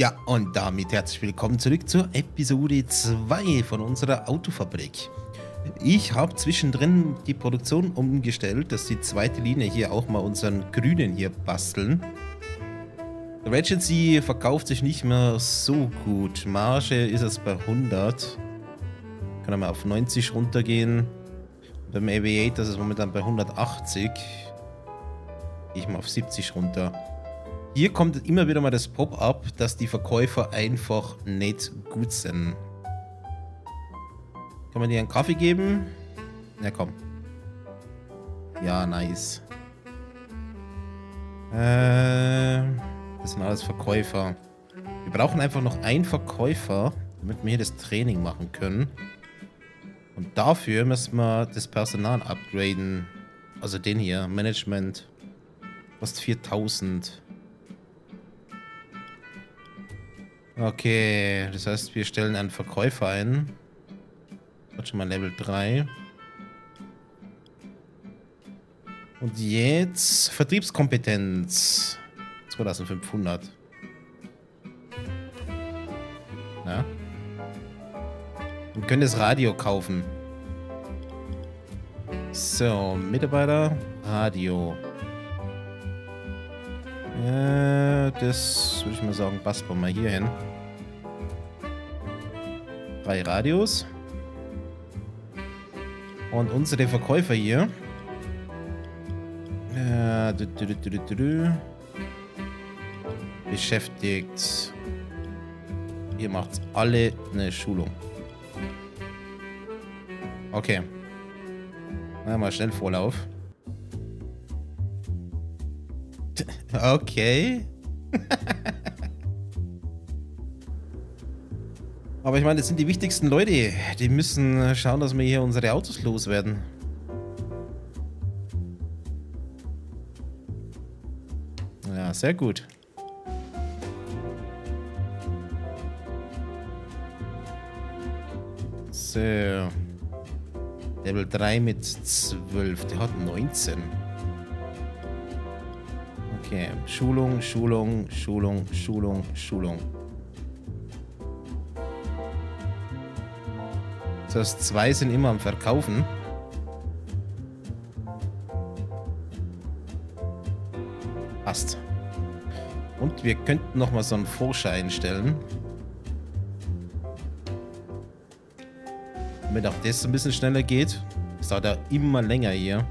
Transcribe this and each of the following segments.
Ja, und damit herzlich willkommen zurück zur Episode 2 von unserer Autofabrik. Ich habe zwischendrin die Produktion umgestellt, dass die zweite Linie hier auch mal unseren Grünen hier basteln. Regency verkauft sich nicht mehr so gut. Marge ist es bei 100. Kann einmal auf 90 runtergehen. Beim AV8, das ist momentan bei 180. Gehe ich mal auf 70 runter. Hier kommt immer wieder mal das Pop-up, dass die Verkäufer einfach nicht gut sind. Kann man dir einen Kaffee geben? Na komm. Ja, nice. Das sind alles Verkäufer. Wir brauchen einfach noch einen Verkäufer, damit wir hier das Training machen können. Und dafür müssen wir das Personal upgraden. Also den hier, Management. Fast 4000. Okay, das heißt, wir stellen einen Verkäufer ein. Hat schon mal Level 3. Und jetzt Vertriebskompetenz. 2500. Na? Wir können das Radio kaufen. So, Mitarbeiter, Radio. Das würde ich mal sagen, passt mal hier hin. 3 Radios. Und unsere Verkäufer hier. Beschäftigt. Ihr macht alle eine Schulung. Okay. Na, mal schnell Vorlauf. Okay. Aber ich meine, das sind die wichtigsten Leute. Die müssen schauen, dass wir hier unsere Autos loswerden. Ja, sehr gut. So. Level 3 mit 12. Der hat 19. Okay. Schulung, Schulung, Schulung, Schulung, Schulung. Das heißt, 2 sind immer am Verkaufen. Passt. Und wir könnten nochmal so einen Forscher einstellen. Damit auch das ein bisschen schneller geht. Das dauert ja immer länger hier.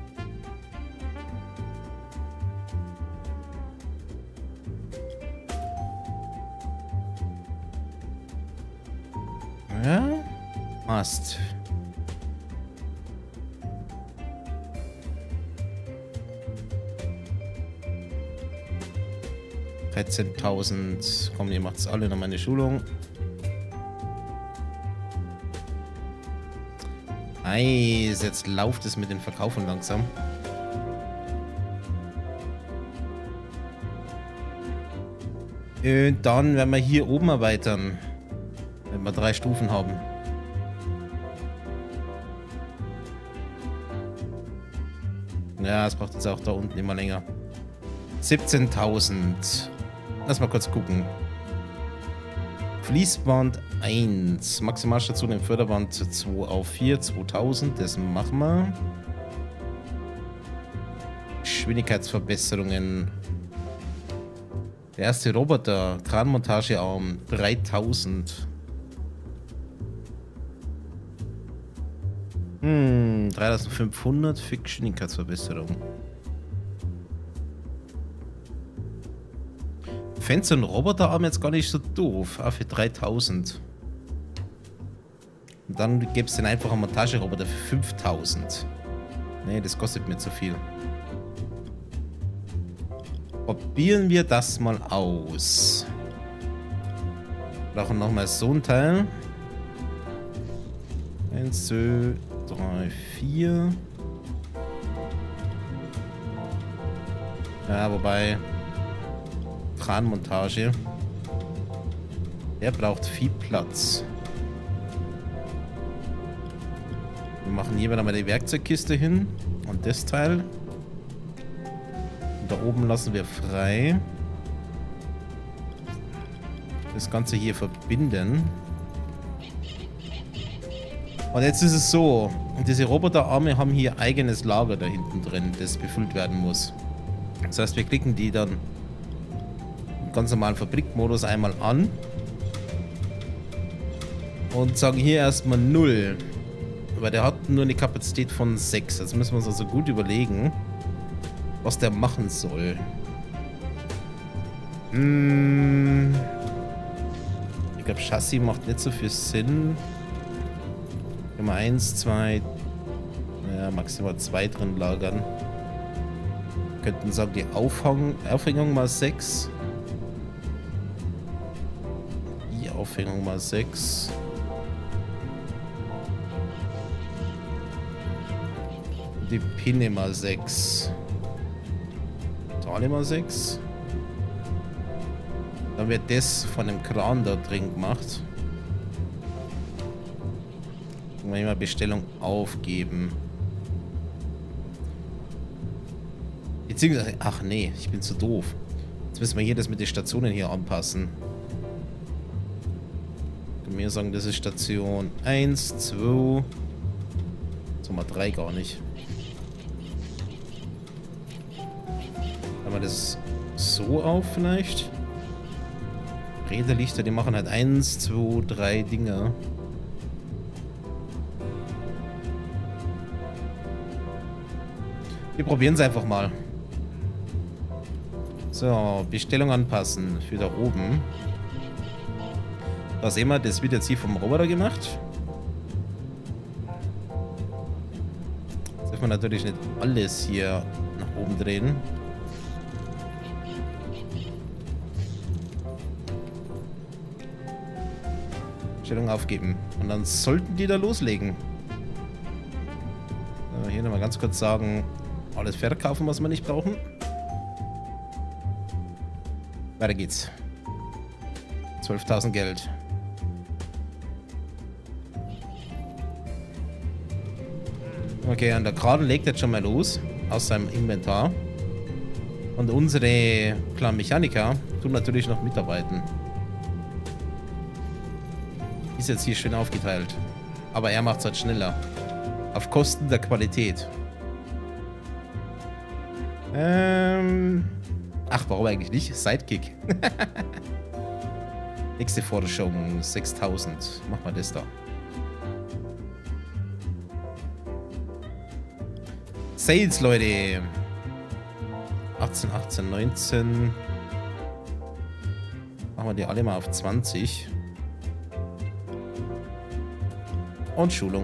Ja. Passt. Komm, ihr macht's alle noch meine Schulung. Nice, jetzt läuft es mit den Verkaufen langsam. Und dann werden wir hier oben erweitern, wenn wir 3 Stufen haben. Ja, es braucht jetzt auch da unten immer länger. 17.000. Lass mal kurz gucken. Fließband 1. Maximalstation im Förderband 2 auf 4. 2000. Das machen wir. Geschwindigkeitsverbesserungen. Der erste Roboter. Kranmontagearm. 3000. 3500 für Geschwindigkeitsverbesserung. Fände so einen Roboterarm jetzt gar nicht so doof. Ah, für 3000. Und dann gäbe es den einfachen Montageroboter für 5000. Nee, das kostet mir zu viel. Probieren wir das mal aus. Brauchen nochmal so einen Teil. 1, 2, 3, 4. Ja, wobei... Kranmontage. Der braucht viel Platz. Wir machen hier wieder mal die Werkzeugkiste hin. Und das Teil. Und da oben lassen wir frei. das Ganze hier verbinden. Und jetzt ist es so, und diese Roboterarme haben hier ein eigenes Lager da hinten drin, das befüllt werden muss. Das heißt, wir klicken die dann im ganz normalen Fabrikmodus einmal an und sagen hier erstmal 0, weil der hat nur eine Kapazität von 6. Jetzt müssen wir uns also gut überlegen, was der machen soll. Ich glaube, Chassis macht nicht so viel Sinn. Wenn wir 1, 2, ja, maximal 2 drin lagern. Wir könnten sagen, die Aufhängung mal 6. Die Aufhängung mal 6. Die Pinne mal 6. Tale mal 6. Dann wird das von dem Kran da drin gemacht. Mal Bestellung aufgeben. Beziehungsweise, ach nee, ich bin zu doof. Jetzt müssen wir hier das mit den Stationen hier anpassen. Können wir sagen, das ist Station 1, 2, so mal 3 gar nicht. Haben wir das so auf vielleicht? Räderlichter, die machen halt 1, 2, 3 Dinger. Wir probieren es einfach mal. So, Bestellung anpassen für da oben. Da sehen wir, das wird jetzt hier vom Roboter gemacht. Jetzt darf man natürlich nicht alles hier nach oben drehen. Bestellung aufgeben. Und dann sollten die da loslegen. So, hier nochmal ganz kurz sagen... Alles verkaufen, was wir nicht brauchen. Weiter geht's. 12.000 Geld. Okay, und der Kran legt jetzt schon mal los. Aus seinem Inventar. Und unsere kleinen Mechaniker tun natürlich noch mitarbeiten. Ist jetzt hier schön aufgeteilt. Aber er macht's halt schneller. Auf Kosten der Qualität. Ach, warum eigentlich nicht? Sidekick. Nächste Forderung, 6000. Mach mal das da. Sales, Leute. 18, 18, 19. Machen wir die alle mal auf 20. Und Schulung.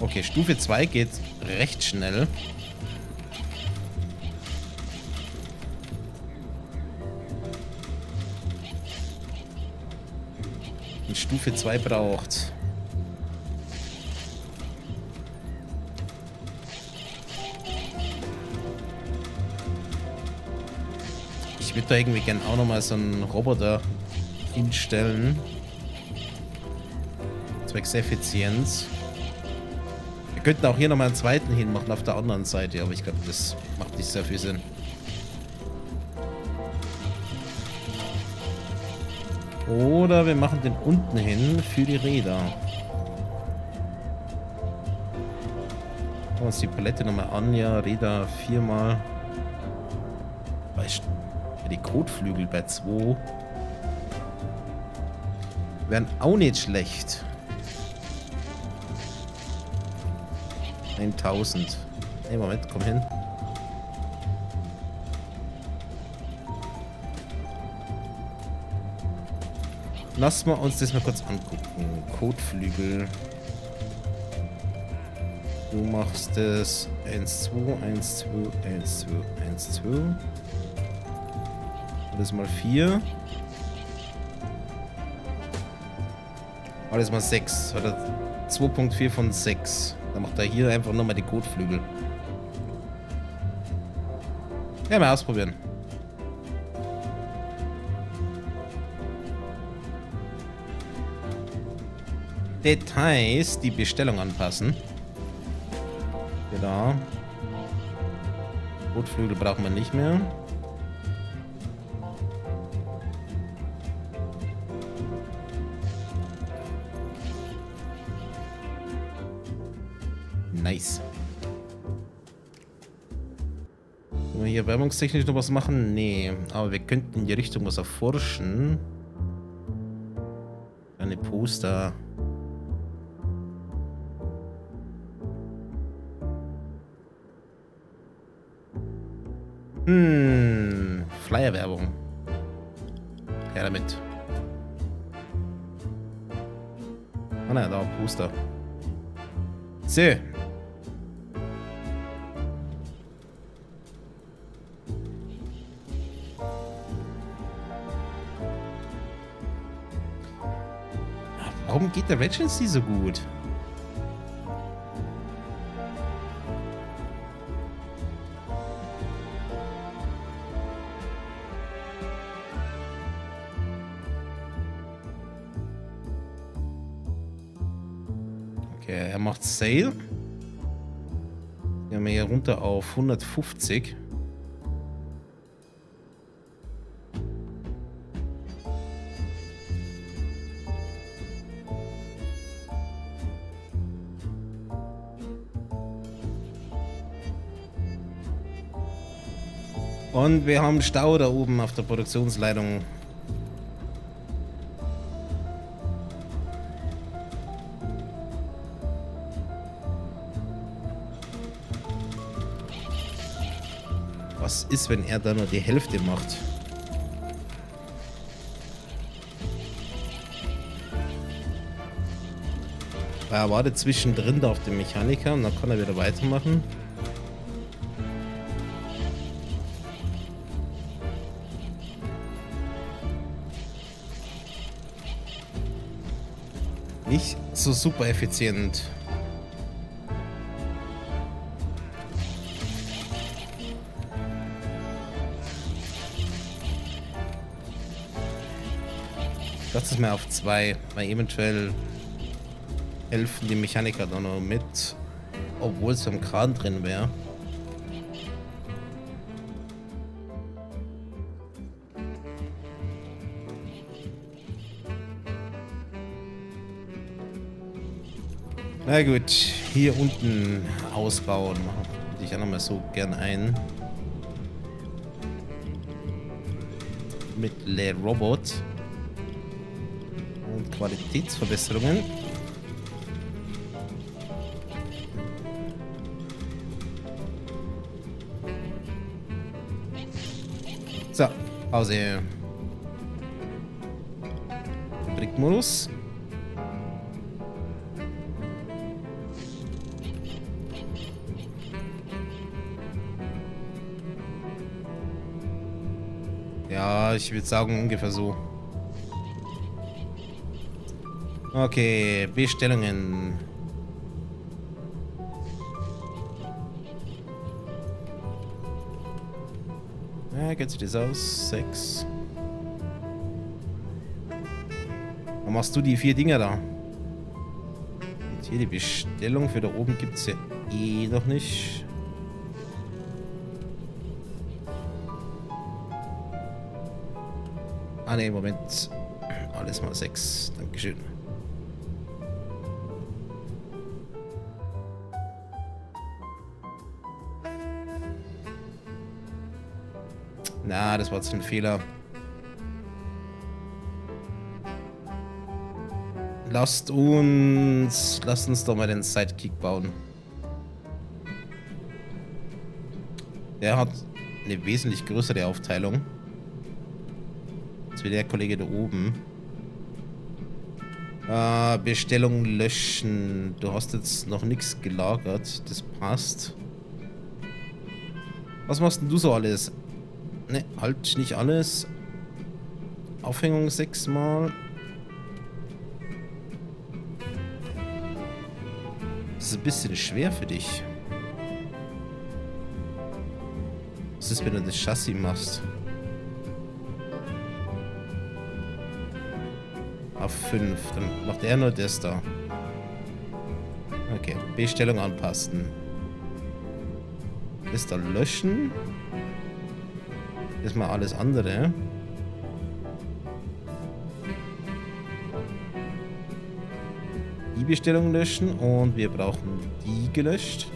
Okay, Stufe 2 geht recht schnell. Und Stufe 2 braucht... Ich würde da irgendwie gerne auch nochmal so einen Roboter hinstellen. Zwecks Effizienz. Wir könnten auch hier nochmal einen zweiten hinmachen auf der anderen Seite, aber ich glaube, das macht nicht sehr viel Sinn. Oder wir machen den unten hin für die Räder. Schauen wir uns die Palette nochmal an. Ja, Räder 4x. Die Kotflügel bei 2. Wären auch nicht schlecht. 1000. Ey, Moment, komm hin. Lass mal uns das mal kurz angucken. Kotflügel. Du machst das 1, 2, 1, 2, 1, 2, 1, 2. Alles mal 4. Alles mal 6. 2.4 von 6. Dann macht er hier einfach nochmal die Kotflügel. Ja, mal ausprobieren. Details, die Bestellung anpassen. Da. Rotflügel braucht man nicht mehr. Nice. Können wir hier werbungstechnisch noch was machen? Nee, aber wir könnten in die Richtung was erforschen. Eine Poster. Flyer-Werbung. Her damit. Ah na, da ein Poster. So. Warum geht der Regency so gut? Okay, er macht Sale. Gehen wir hier runter auf 150. Und wir haben Stau da oben auf der Produktionsleitung. Was ist, wenn er da nur die Hälfte macht? Er wartet zwischendrin da auf den Mechaniker und dann kann er wieder weitermachen. Nicht so super effizient. Das ist mir auf 2, weil eventuell helfen die Mechaniker da noch mit, obwohl es im Kran drin wäre. Na gut, hier unten ausbauen, würde ich auch nochmal so gern ein. Mit Le Robot und Qualitätsverbesserungen. So, Pause. Fabrikmodus. Ja, ich würde sagen, ungefähr so. Okay, Bestellungen. Ja, geht sich das aus? 6. Dann machst du die 4 Dinger da. Und hier die Bestellung für da oben gibt es ja eh noch nicht. Ah ne, Moment. Alles mal 6. Dankeschön. Na, das war jetzt ein Fehler. Lasst uns doch mal den Sidekick bauen. Der hat eine wesentlich größere Aufteilung. Wie der Kollege da oben. Bestellung löschen. Du hast jetzt noch nichts gelagert. Das passt. Was machst denn du so alles? Ne, halt nicht alles. Aufhängung 6-mal. Das ist ein bisschen schwer für dich. Was ist, wenn du das Chassis machst? Auf 5. Dann macht er nur das da. Okay. Bestellung anpassen. Das da löschen. Das mal alles andere. Die Bestellung löschen und wir brauchen die gelöscht.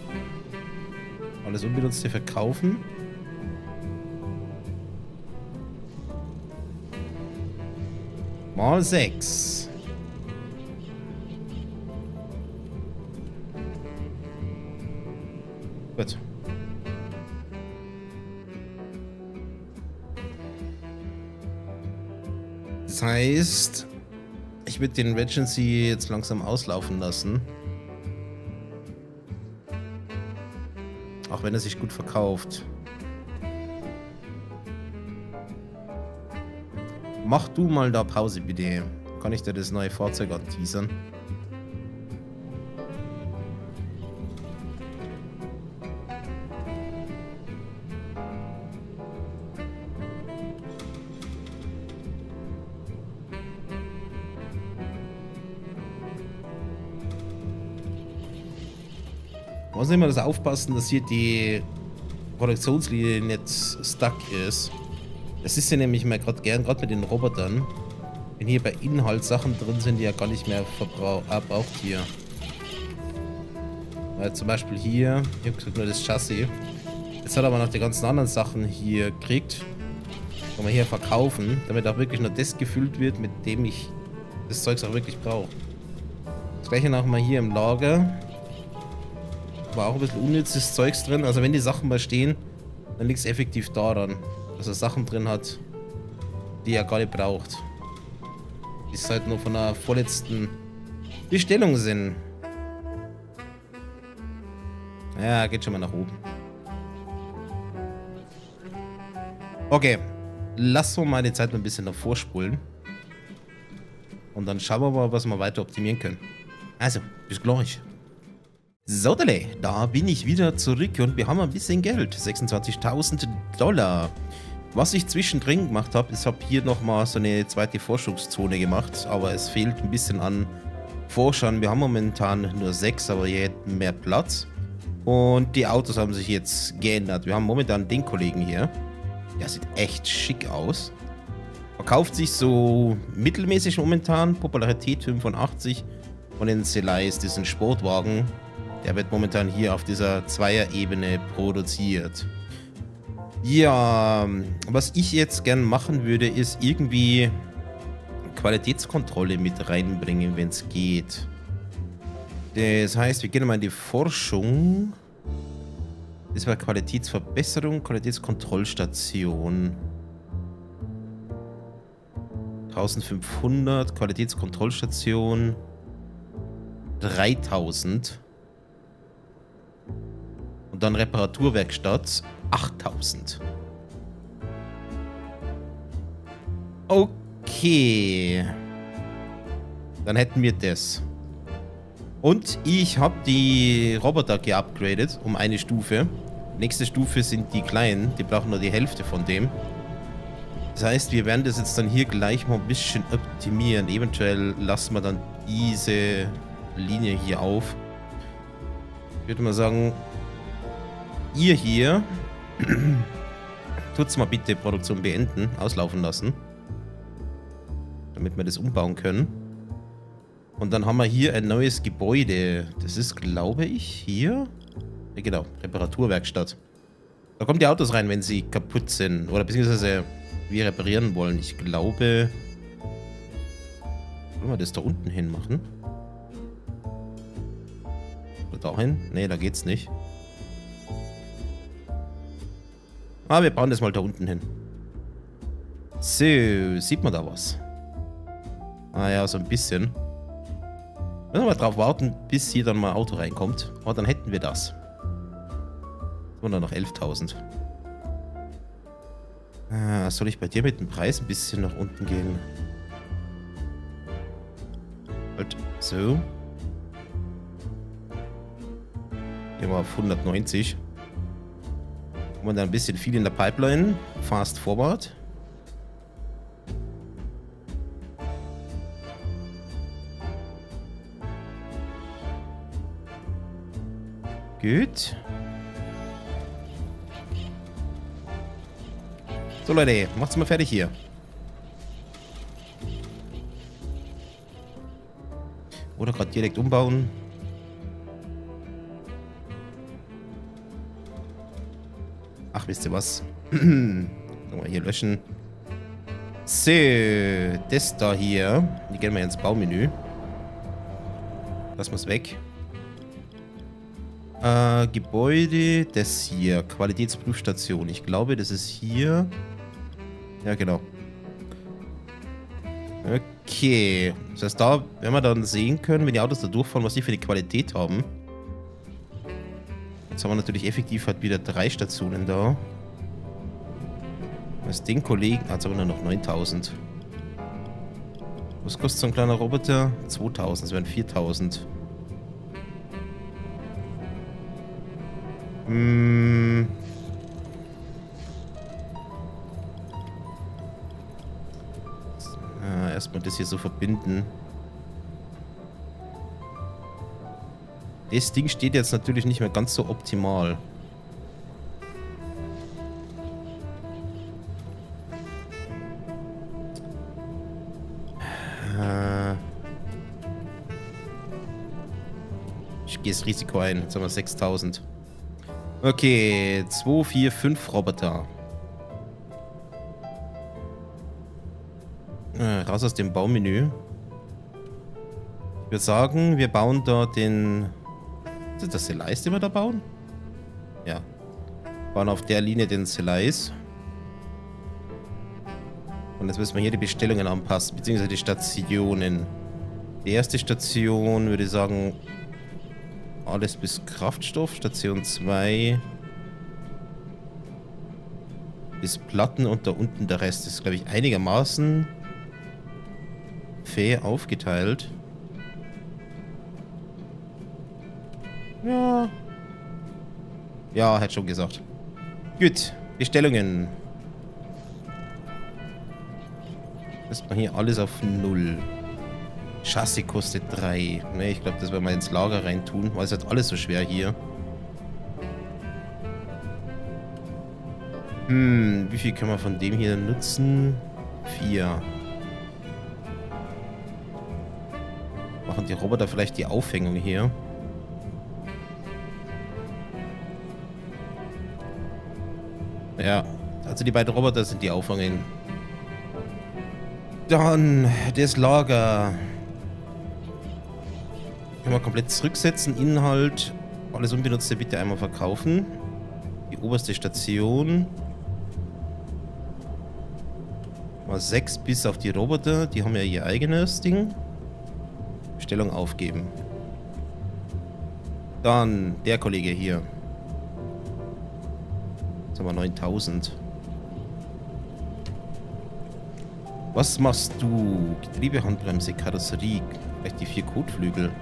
Alles Unbenutzte verkaufen. Mal 6. Gut. Das heißt, ich würde den Regency jetzt langsam auslaufen lassen. Auch wenn er sich gut verkauft. Mach du mal da Pause, bitte. Kann ich dir das neue Fahrzeug anteasern? Muss immer das aufpassen, dass hier die Produktionslinie nicht stuck ist. Das ist ja nämlich mal gerade mit den Robotern, wenn hier bei Inhalt Sachen drin sind, die ja gar nicht mehr verbraucht hier. Weil zum Beispiel hier, ich habe gesagt nur das Chassis. Jetzt hat er aber noch die ganzen anderen Sachen hier gekriegt. Kann man hier verkaufen, damit auch wirklich nur das gefüllt wird, mit dem ich das Zeugs auch wirklich brauche. Das gleiche noch mal hier im Lager. War auch ein bisschen unnützes Zeugs drin. Also wenn die Sachen mal stehen, dann liegt es effektiv daran, dass er Sachen drin hat, die er gar nicht braucht. Die ist halt nur von der vorletzten Bestellung sind. Ja, geht schon mal nach oben. Okay, lassen wir mal die Zeit mal ein bisschen davor spulen. Und dann schauen wir mal, was wir weiter optimieren können. Also, bis gleich. So, da bin ich wieder zurück und wir haben ein bisschen Geld, 26.000 Dollar. Was ich zwischendrin gemacht habe, ich habe hier nochmal so eine zweite Forschungszone gemacht, aber es fehlt ein bisschen an Forschern. Wir haben momentan nur 6, aber hier hätten mehr Platz. Und die Autos haben sich jetzt geändert. Wir haben momentan den Kollegen hier, der sieht echt schick aus. Verkauft sich so mittelmäßig momentan, Popularität 85. Und den Celais, diesen Sportwagen. Der wird momentan hier auf dieser Zweier-Ebene produziert. Ja, was ich jetzt gern machen würde, ist irgendwie Qualitätskontrolle mit reinbringen, wenn es geht. Das heißt, wir gehen mal in die Forschung. Das war Qualitätsverbesserung, Qualitätskontrollstation. 1500, Qualitätskontrollstation. 3000. Und dann Reparaturwerkstatt 8000. Okay. Dann hätten wir das. Und ich habe die Roboter geupgradet um eine Stufe. Nächste Stufe sind die kleinen. Die brauchen nur die Hälfte von dem. Das heißt, wir werden das jetzt dann hier gleich mal ein bisschen optimieren. Eventuell lassen wir dann diese Linie hier auf. Ich würde mal sagen, ihr hier tut's mal bitte Produktion beenden, auslaufen lassen, damit wir das umbauen können. Und dann haben wir hier ein neues Gebäude. Das ist, glaube ich, hier. Ja, genau, Reparaturwerkstatt. Da kommen die Autos rein, wenn sie kaputt sind oder beziehungsweise wir reparieren wollen. Ich glaube, wollen wir das da unten hin machen? Oder da hin? Ne, da geht's nicht. Ah, wir bauen das mal da unten hin. So, sieht man da was? Ah ja, so ein bisschen. Müssen wir mal drauf warten, bis hier dann mal ein Auto reinkommt. Aber dann hätten wir das. Und dann noch 11.000. Ah, soll ich bei dir mit dem Preis ein bisschen nach unten gehen? Halt, so. Gehen wir auf 190. Und dann ein bisschen viel in der Pipeline. Fast forward. Gut. So Leute, macht's mal fertig hier. Oder gerade direkt umbauen. Ach, wisst ihr was? Nochmal hier löschen. So, das da hier. Hier gehen wir ins Baumenü. Das muss weg. Gebäude, das hier. Qualitätsprüfstation. Ich glaube, das ist hier. Ja, genau. Okay. Das heißt, da werden wir dann sehen können, wenn die Autos da durchfahren, was die für eine Qualität haben. Jetzt haben wir natürlich effektiv halt wieder 3 Stationen da. Was den Kollegen... Ah, jetzt haben wir nur noch 9000. Was kostet so ein kleiner Roboter? 2000, das wären 4000. Erstmal das hier so verbinden. Das Ding steht jetzt natürlich nicht mehr ganz so optimal. Ich gehe das Risiko ein. Jetzt haben wir 6000. Okay, 2, 4, 5 Roboter. Raus aus dem Baumenü. Ich würde sagen, wir bauen da den... Ist das Slice, den wir da bauen? Ja. Wir bauen auf der Linie den Slice. Und jetzt müssen wir hier die Bestellungen anpassen, beziehungsweise die Stationen. Die erste Station würde ich sagen... Alles bis Kraftstoff, Station 2 bis Platten und da unten der Rest. Das ist, glaube ich, einigermaßen fair aufgeteilt. Ja. Ja, hätte schon gesagt. Gut, Bestellungen. Lässt man hier alles auf 0. Chassis kostet 3. Ne, ich glaube, das werden wir ins Lager reintun, weil es halt alles so schwer hier. Wie viel können wir von dem hier nutzen? 4. Machen die Roboter vielleicht die Aufhängung hier? Ja, also die beiden Roboter sind die Aufhängung. Dann das Lager. Können wir komplett zurücksetzen. Inhalt. Alles Unbenutzte bitte einmal verkaufen. Die oberste Station. Mal 6 bis auf die Roboter. Die haben ja ihr eigenes Ding. Bestellung aufgeben. Dann der Kollege hier. Jetzt haben wir 9000. Was machst du? Getriebe, Handbremse, Karosserie. Vielleicht die 4 Kotflügel.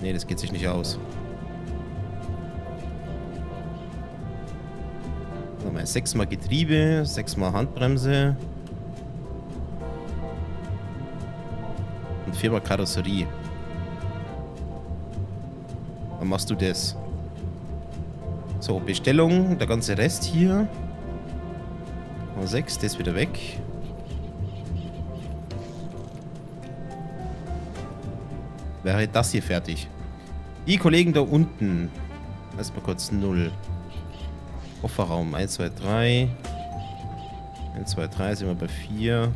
Nee, das geht sich nicht aus. Noch mal 6-mal Getriebe, 6-mal Handbremse. Und 4-mal Karosserie. Dann machst du das. So, Bestellung, der ganze Rest hier. Noch 6, das wieder weg. Wäre das hier fertig. Die Kollegen da unten. Erstmal kurz 0. Kofferraum 1, 2, 3. 1, 2, 3 sind wir bei 4.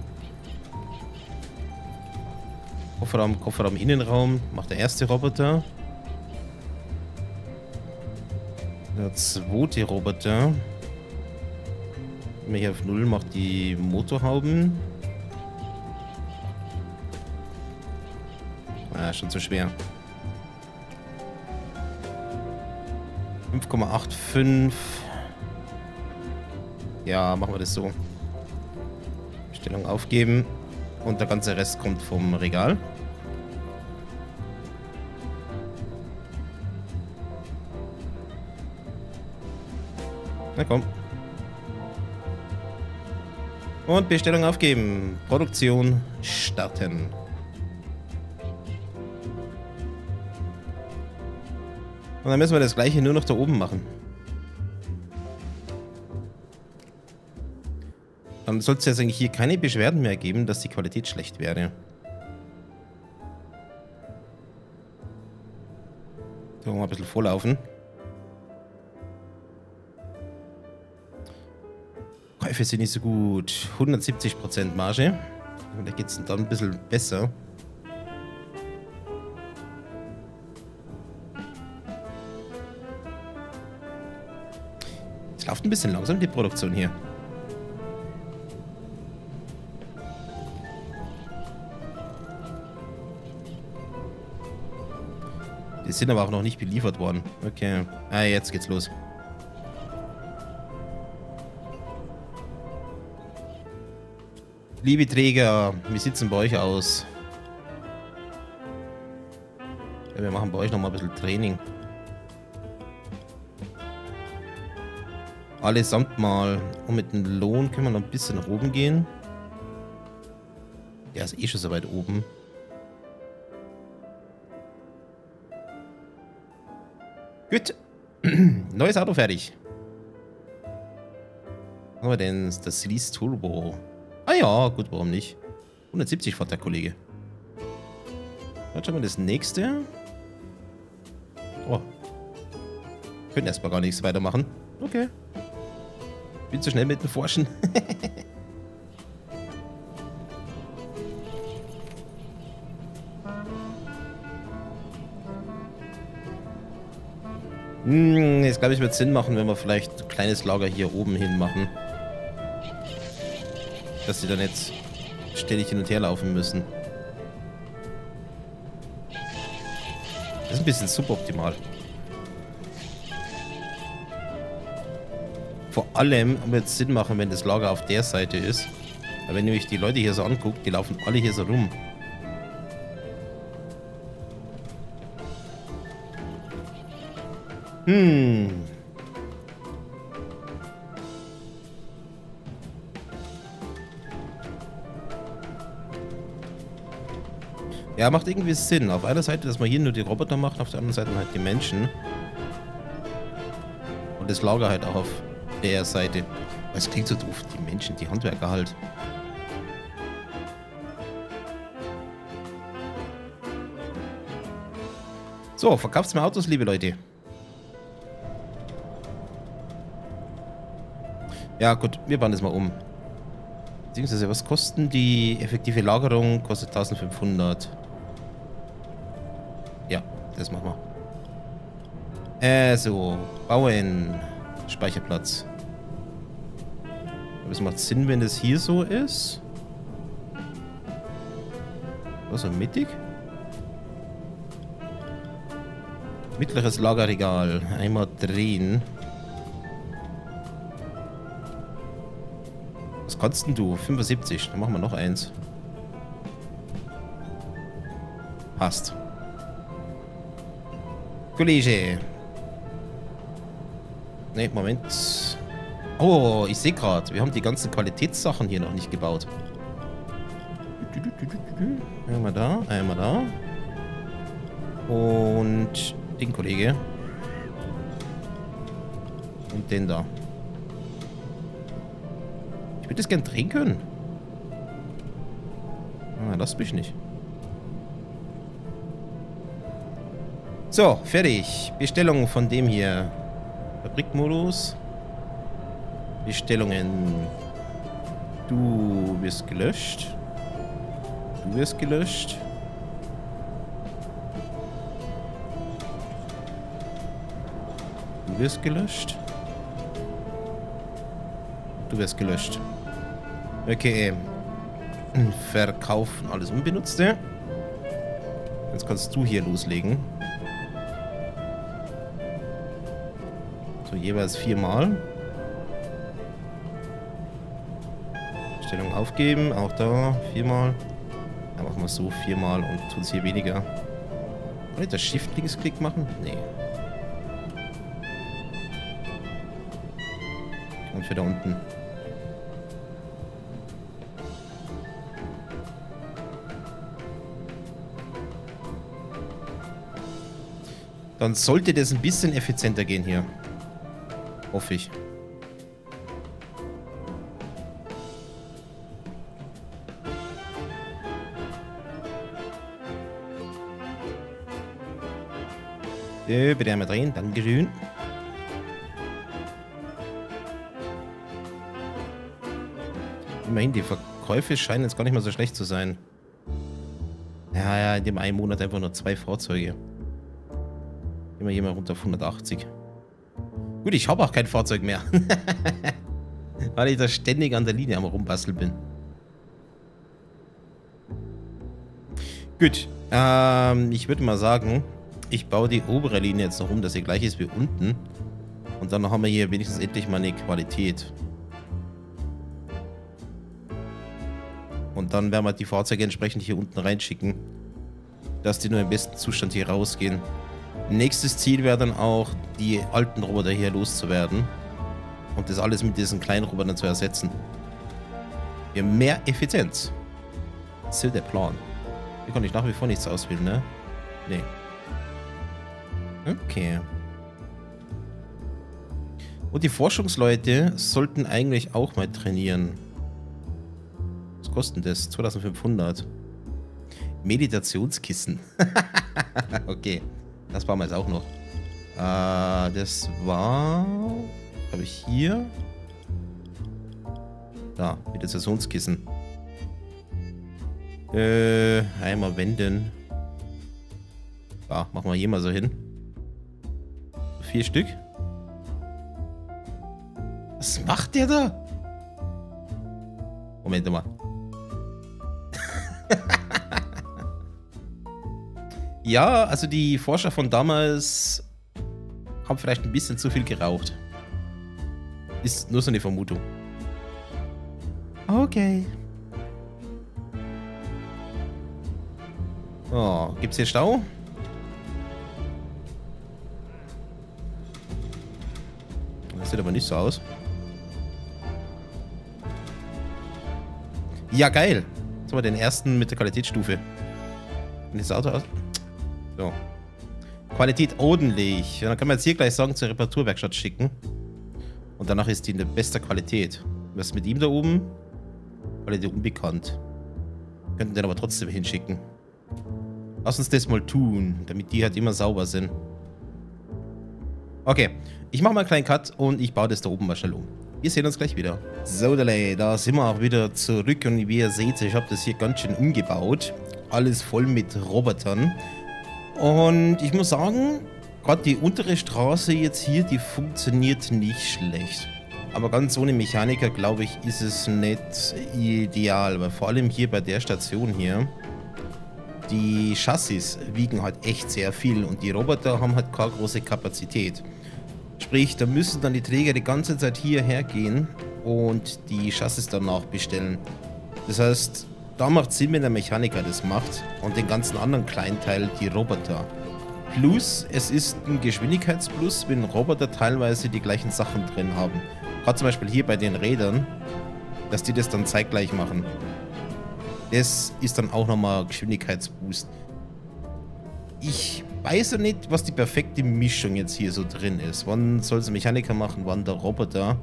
Kofferraum, Kofferraum, Innenraum. Macht der erste Roboter. Der zweite Roboter. Wenn wir hier auf 0 macht die Motorhauben. Ah, schon zu schwer. 5,85. Ja, machen wir das so. Bestellung aufgeben. Und der ganze Rest kommt vom Regal. Na komm. Und Bestellung aufgeben. Produktion starten. Und dann müssen wir das gleiche nur noch da oben machen. Sollte es jetzt eigentlich hier keine Beschwerden mehr geben, dass die Qualität schlecht wäre. Da wollen wir ein bisschen vorlaufen. Käufe sind nicht so gut. 170% Marge. Da geht es dann ein bisschen besser. Es läuft ein bisschen langsam die Produktion hier. Die sind aber auch noch nicht beliefert worden. Okay. Ah, jetzt geht's los. Liebe Träger, wie sieht's denn bei euch aus? Ja, wir machen bei euch nochmal ein bisschen Training. Allesamt mal. Und mit dem Lohn können wir noch ein bisschen nach oben gehen. Der ist eh schon so weit oben. Gut. Neues Auto fertig. Was haben wir denn? Das Lease Turbo. Ah ja, gut, warum nicht? 170 fährt der Kollege. Dann schauen wir das nächste. Oh. Können erstmal gar nichts weitermachen. Okay. Bin zu schnell mit dem Forschen. Jetzt glaube ich, wird es Sinn machen, wenn wir vielleicht ein kleines Lager hier oben hin machen. Dass sie dann jetzt ständig hin und her laufen müssen. Das ist ein bisschen suboptimal. Vor allem wird es Sinn machen, wenn das Lager auf der Seite ist. Aber wenn ihr euch die Leute hier so anguckt, die laufen alle hier so rum. Ja, macht irgendwie Sinn. Auf einer Seite, dass man hier nur die Roboter macht, auf der anderen Seite halt die Menschen. Und das Lager halt auch auf der Seite. Es klingt so doof, die Menschen, die Handwerker halt. So, verkauft's mir Autos, liebe Leute. Ja gut, wir bauen das mal um. Beziehungsweise, was kosten die effektive Lagerung? Kostet 1500. Ja, das machen wir. So, bauen. Speicherplatz. Aber es macht Sinn, wenn das hier so ist. Was, so mittig? Mittleres Lagerregal. Einmal drehen. Was kannst denn du? 75. Dann machen wir noch eins. Passt. Kollege. Ne, Moment. Oh, ich sehe gerade. Wir haben die ganzen Qualitätssachen hier noch nicht gebaut. Einmal da, einmal da. Und den Kollege. Und den da. Ich würde das gern drehen können. Ah, lass mich nicht. So, fertig. Bestellung von dem hier. Fabrikmodus. Bestellungen. Du wirst gelöscht. Du wirst gelöscht. Du wirst gelöscht. Du wirst gelöscht. Okay. Verkaufen alles Unbenutzte. Jetzt kannst du hier loslegen. So, jeweils 4-mal. Stellung aufgeben. Auch da 4-mal. Dann machen wir so 4-mal und tun es hier weniger. Kann ich das Shift-Linksklick machen? Nee. Und für da unten. Dann sollte das ein bisschen effizienter gehen hier. Hoffe ich. Bitte einmal drehen, dankeschön. Immerhin, die Verkäufe scheinen jetzt gar nicht mal so schlecht zu sein. Ja, in dem einen Monat einfach nur 2 Fahrzeuge. Gehen wir hier mal runter auf 180. Gut, ich habe auch kein Fahrzeug mehr. Weil ich da ständig an der Linie am Rumbasteln bin. Gut, ich würde mal sagen, ich baue die obere Linie jetzt noch um, dass sie gleich ist wie unten. Und dann haben wir hier wenigstens endlich mal eine Qualität. Und dann werden wir die Fahrzeuge entsprechend hier unten reinschicken, dass die nur im besten Zustand hier rausgehen. Nächstes Ziel wäre dann auch, die alten Roboter hier loszuwerden und das alles mit diesen kleinen Robotern zu ersetzen. Für mehr Effizienz. So der Plan. Hier kann ich nach wie vor nichts auswählen, ne? Nee. Okay. Und die Forschungsleute sollten eigentlich auch mal trainieren. Was kostet das? 2500. Meditationskissen. Okay. Das war mal jetzt auch noch. Das war... Habe ich hier? Da, Meditationskissen. Einmal wenden. Da, machen wir hier mal so hin. 4 Stück. Was macht der da? Moment mal. Ja, also die Forscher von damals haben vielleicht ein bisschen zu viel geraucht. Ist nur so eine Vermutung. Okay. Oh, gibt's hier Stau? Das sieht aber nicht so aus. Ja, geil. Jetzt haben wir den ersten mit der Qualitätsstufe. Und das Auto aus... So. Qualität ordentlich. Ja, dann können wir jetzt hier gleich sagen, zur Reparaturwerkstatt schicken. Und danach ist die in der bester Qualität. Was ist mit ihm da oben? Qualität unbekannt. Wir könnten den aber trotzdem hinschicken. Lass uns das mal tun, damit die halt immer sauber sind. Okay, ich mache mal einen kleinen Cut und ich baue das da oben mal schnell um. Wir sehen uns gleich wieder. So, da sind wir auch wieder zurück und wie ihr seht, ich habe das hier ganz schön umgebaut. Alles voll mit Robotern. Und ich muss sagen, gerade die untere Straße jetzt hier, die funktioniert nicht schlecht. Aber ganz ohne Mechaniker, glaube ich, ist es nicht ideal. Weil vor allem hier bei der Station hier, die Chassis wiegen halt echt sehr viel und die Roboter haben halt keine große Kapazität. Sprich, da müssen dann die Träger die ganze Zeit hierher gehen und die Chassis danach bestellen. Das heißt, da macht es Sinn, wenn der Mechaniker das macht und den ganzen anderen kleinen Teil die Roboter. Plus, es ist ein Geschwindigkeitsplus, wenn Roboter teilweise die gleichen Sachen drin haben. Gerade zum Beispiel hier bei den Rädern, dass die das dann zeitgleich machen. Das ist dann auch nochmal Geschwindigkeitsboost. Ich weiß ja nicht, was die perfekte Mischung jetzt hier so drin ist. Wann soll es ein Mechaniker machen, wann der Roboter.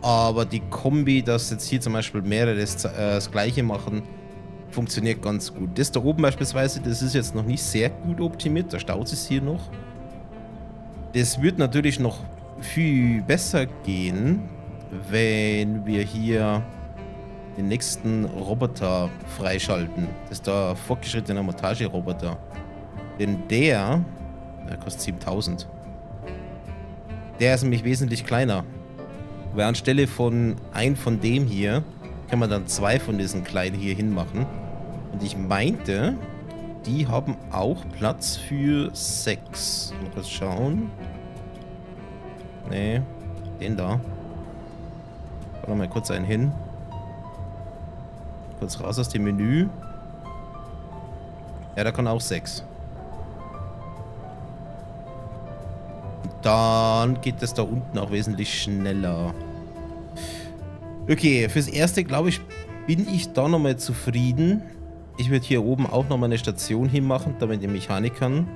Aber die Kombi, dass jetzt hier zum Beispiel mehrere das gleiche machen, funktioniert ganz gut. Das da oben beispielsweise, das ist jetzt noch nicht sehr gut optimiert. Da staut es hier noch. Das wird natürlich noch viel besser gehen, wenn wir hier den nächsten Roboter freischalten. Das ist der fortgeschrittene Montageroboter. Denn der kostet 7000. Der ist nämlich wesentlich kleiner. Weil anstelle von einem von dem hier, kann man dann 2 von diesen kleinen hier hinmachen. Und ich meinte, die haben auch Platz für 6. Mal kurz schauen. Nee, den da. Noch mal kurz einen hin. Kurz raus aus dem Menü. Ja, da kann auch 6. Dann geht das da unten auch wesentlich schneller. Okay, fürs Erste, glaube ich, bin ich da nochmal zufrieden. Ich würde hier oben auch nochmal eine Station hinmachen, damit den Mechanikern.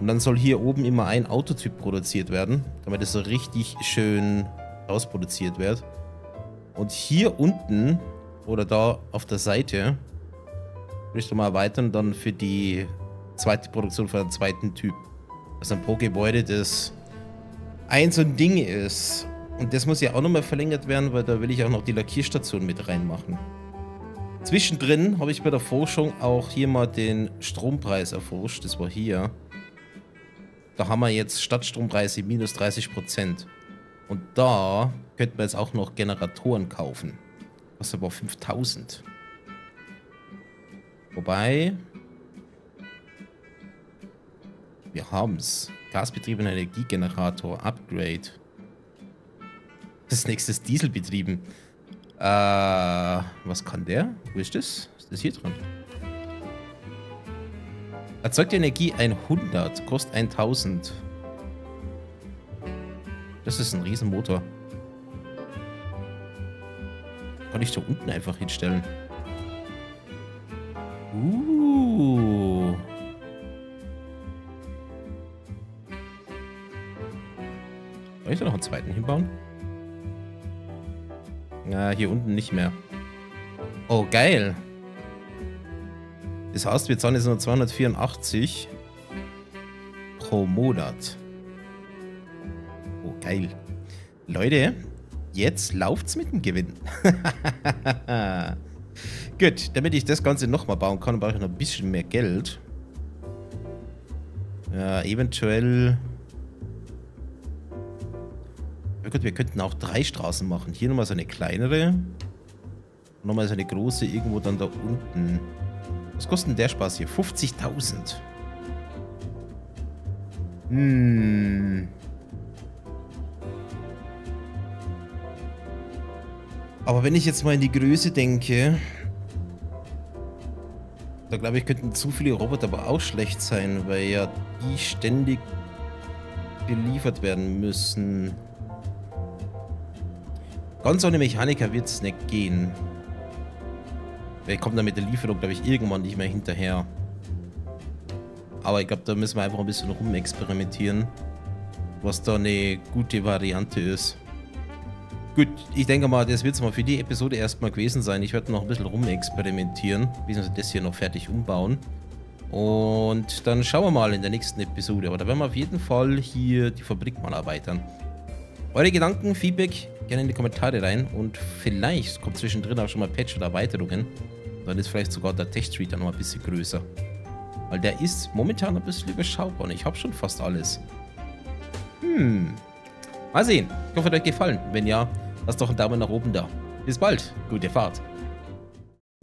Und dann soll hier oben immer ein Autotyp produziert werden, damit das so richtig schön ausproduziert wird. Und hier unten... Oder da auf der Seite. Würde ich mal erweitern, dann für die zweite Produktion von einem zweiten Typ. was dann pro Gebäude das eins und Ding ist. Und das muss ja auch nochmal verlängert werden, weil da will ich auch noch die Lackierstation mit reinmachen. Zwischendrin habe ich bei der Forschung auch hier mal den Strompreis erforscht. Das war hier. Da haben wir jetzt Stadtstrompreise minus 30%. Und da könnten wir jetzt auch noch Generatoren kaufen. Kostet aber 5000. Wobei, wir haben's. Gasbetriebener Energiegenerator, Upgrade. Das nächste ist dieselbetrieben. Was kann der? Wo ist das? Ist das hier dran? Erzeugt Energie 100, kostet 1000. Das ist ein Riesenmotor. Kann ich da unten einfach hinstellen. Kann ich da noch einen zweiten hinbauen? Na, hier unten nicht mehr. Oh, geil. Das heißt, wir zahlen jetzt nur 284 pro Monat. Oh, geil. Leute, jetzt läuft's mit dem Gewinn. Gut, damit ich das Ganze nochmal bauen kann, brauche ich noch ein bisschen mehr Geld. Eventuell... Oh Gott, wir könnten auch 3 Straßen machen. Hier nochmal so eine kleinere. Und nochmal so eine große irgendwo dann da unten. Was kostet denn der Spaß hier? 50.000. Aber wenn ich jetzt mal in die Größe denke, da glaube ich, könnten zu viele Roboter aber auch schlecht sein, weil ja die ständig geliefert werden müssen. Ganz ohne Mechaniker wird es nicht gehen. Ich komme da mit der Lieferung, glaube ich, irgendwann nicht mehr hinterher. Aber ich glaube, da müssen wir einfach ein bisschen rumexperimentieren, was da eine gute Variante ist. Gut, ich denke mal, das wird es mal für die Episode erstmal gewesen sein. Ich werde noch ein bisschen rumexperimentieren, wie wir das hier noch fertig umbauen. Und dann schauen wir mal in der nächsten Episode. Aber da werden wir auf jeden Fall hier die Fabrik mal erweitern. Eure Gedanken, Feedback gerne in die Kommentare rein und vielleicht kommt zwischendrin auch schon mal Patch oder Erweiterungen. Dann ist vielleicht sogar der Tech-Street dann noch ein bisschen größer. Weil der ist momentan ein bisschen überschaubar und ich habe schon fast alles. Mal sehen. Ich hoffe, es hat euch gefallen. Wenn ja, lasst doch einen Daumen nach oben da. Bis bald. Gute Fahrt.